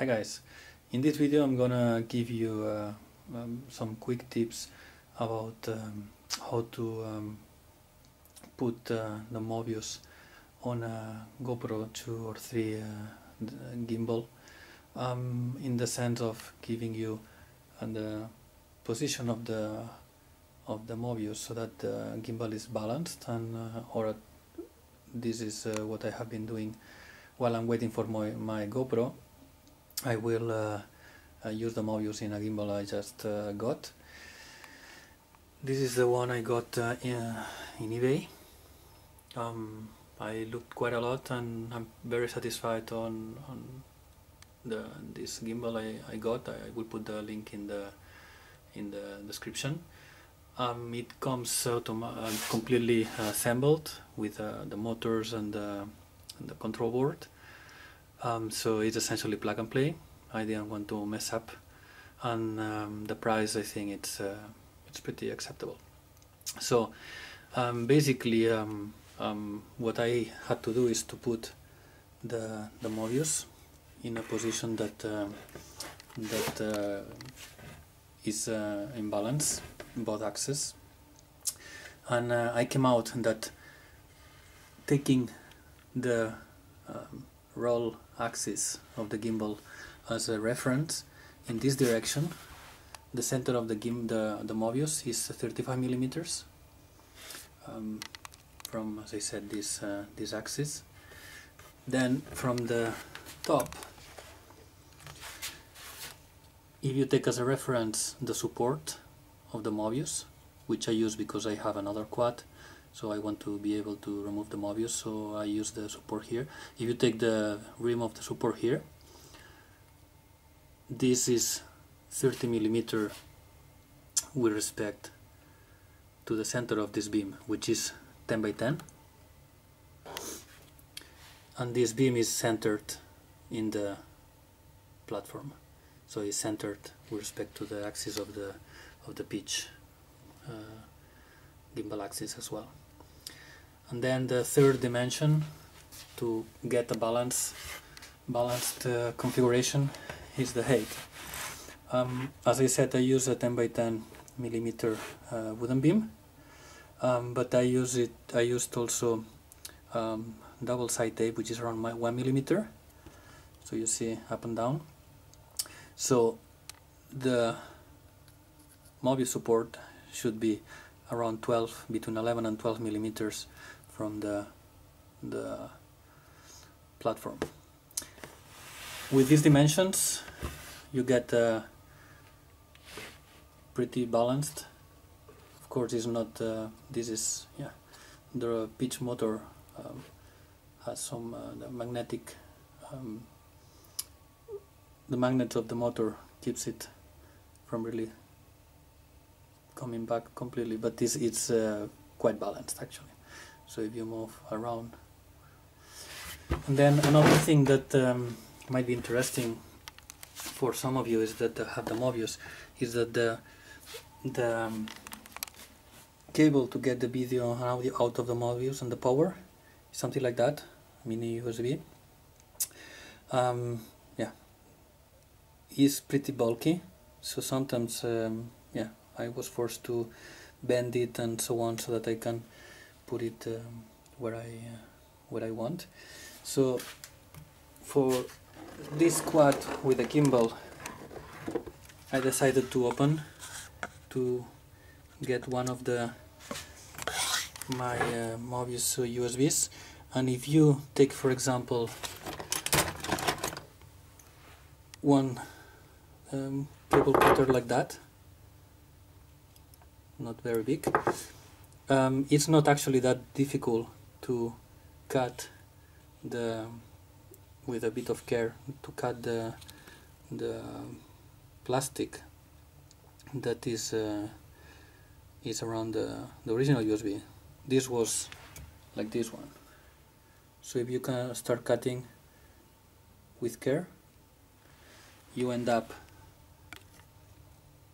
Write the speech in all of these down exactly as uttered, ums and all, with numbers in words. Hi guys, in this video I'm gonna give you uh, um, some quick tips about um, how to um, put uh, the Mobius on a GoPro two or three uh, gimbal, um, in the sense of giving you uh, the position of the of the Mobius so that the gimbal is balanced, and uh, or a, this is uh, what I have been doing while I'm waiting for my, my GoPro. I will uh, uh, use the Mobius in a gimbal I just uh, got. This is the one I got uh, in, uh, in eBay. Um, I looked quite a lot, and I'm very satisfied on, on the this gimbal I, I got. I, I will put the link in the in the description. Um, it comes uh, uh, completely assembled with uh, the motors and the, and the control board. Um, so it's essentially plug and play. I didn't want to mess up, and um, the price, I think it's uh, it's pretty acceptable. So um, basically, um, um, what I had to do is to put the the Mobius in a position that uh, that uh, is uh, in balance in both axes, and uh, I came out that taking the um, roll axis of the gimbal as a reference in this direction, the center of the gim the, the Mobius is thirty-five millimeters um, from, as I said, this uh, this axis. Then from the top, if you take as a reference the support of the Mobius, which I use because I have another quad, so I want to be able to remove the Mobius, so I use the support here. If you take the rim of the support here, this is thirty millimeter with respect to the center of this beam, which is ten by ten, and this beam is centered in the platform, so it's centered with respect to the axis of the of the pitch uh, gimbal axis as well. And then the third dimension to get a balance, balanced uh, configuration is the height. Um, as I said, I use a ten by ten millimeter uh, wooden beam, um, but I use it. I used also um, double side tape, which is around my one millimeter. So you see up and down. So the Mobius support should be around twelve, between eleven and twelve millimeters from the the platform. With these dimensions, you get uh, pretty balanced. Of course, it's not. Uh, this is yeah. The pitch motor um, has some uh, the magnetic. Um, the magnet of the motor keeps it from really coming back completely, but this it's uh, quite balanced actually. So if you move around, and then another thing that um, might be interesting for some of you is that uh, have the Mobius is that the the um, cable to get the video and audio out of the Mobius and the power, something like that, mini U S B. Um, yeah, is pretty bulky, so sometimes um, yeah. I was forced to bend it and so on so that I can put it um, where I uh, where I want. So for this quad with a gimbal, I decided to open to get one of the my uh, Mobius U S Bs. And if you take, for example, one um, cable cutter like that. Not very big. Um, it's not actually that difficult to cut the, with a bit of care, to cut the the plastic that is uh, is around the, the original U S B. This was like this one. So if you can start cutting with care, you end up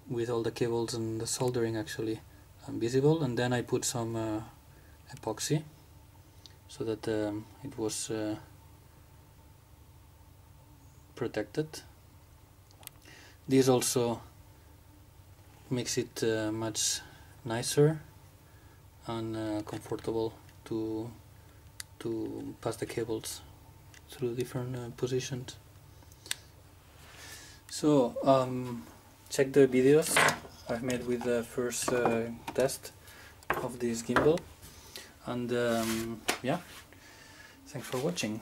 with all the cables and the soldering actually visible. And then I put some uh, epoxy so that um, it was uh, protected This also makes it uh, much nicer and uh, comfortable to to pass the cables through different uh, positions. So um, check the videos I've made with the first uh, test of this gimbal, and um, yeah, thanks for watching.